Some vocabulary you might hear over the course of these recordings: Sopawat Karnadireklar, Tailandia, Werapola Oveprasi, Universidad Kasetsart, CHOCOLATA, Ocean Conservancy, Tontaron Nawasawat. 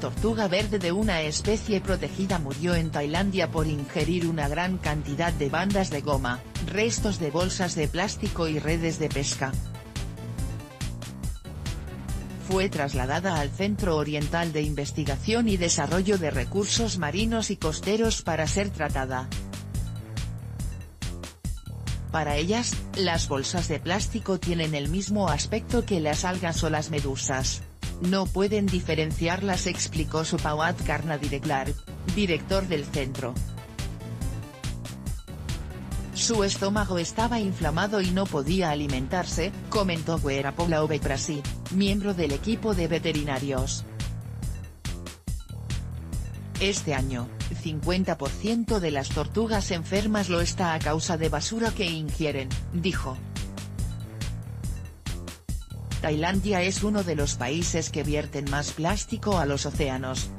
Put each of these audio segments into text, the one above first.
tortuga verde de una especie protegida murió en Tailandia por ingerir una gran cantidad de bandas de goma, restos de bolsas de plástico y redes de pesca. Fue trasladada al Centro Oriental de Investigación y Desarrollo de Recursos Marinos y Costeros para ser tratada. Para ellas, las bolsas de plástico tienen el mismo aspecto que las algas o las medusas. No pueden diferenciarlas, explicó Sopawat Karnadireklar, director del centro. Su estómago estaba inflamado y no podía alimentarse, comentó Werapola Oveprasi, miembro del equipo de veterinarios. Este año, 50% de las tortugas enfermas lo está a causa de basura que ingieren, dijo. Tailandia es uno de los países que vierten más plástico a los océanos,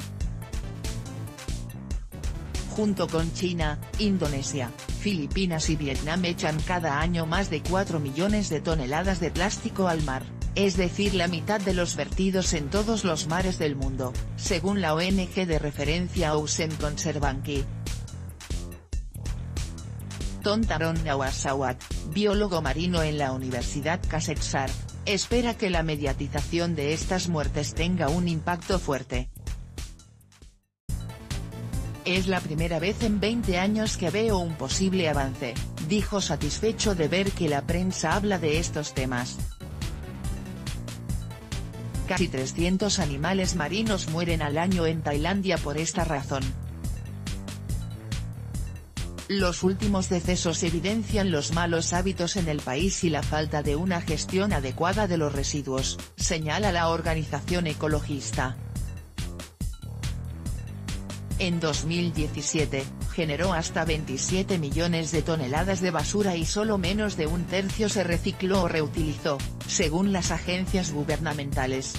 junto con China, Indonesia, Filipinas y Vietnam. Echan cada año más de 4 millones de toneladas de plástico al mar, es decir la mitad de los vertidos en todos los mares del mundo, según la ONG de referencia Ocean Conservancy. Tontaron Nawasawat, biólogo marino en la Universidad Kasetsart, espera que la mediatización de estas muertes tenga un impacto fuerte. Es la primera vez en 20 años que veo un posible avance, dijo satisfecho de ver que la prensa habla de estos temas. Casi 300 animales marinos mueren al año en Tailandia por esta razón. Los últimos decesos evidencian los malos hábitos en el país y la falta de una gestión adecuada de los residuos, señala la organización ecologista. En 2017, generó hasta 27 millones de toneladas de basura y solo menos de un tercio se recicló o reutilizó, según las agencias gubernamentales.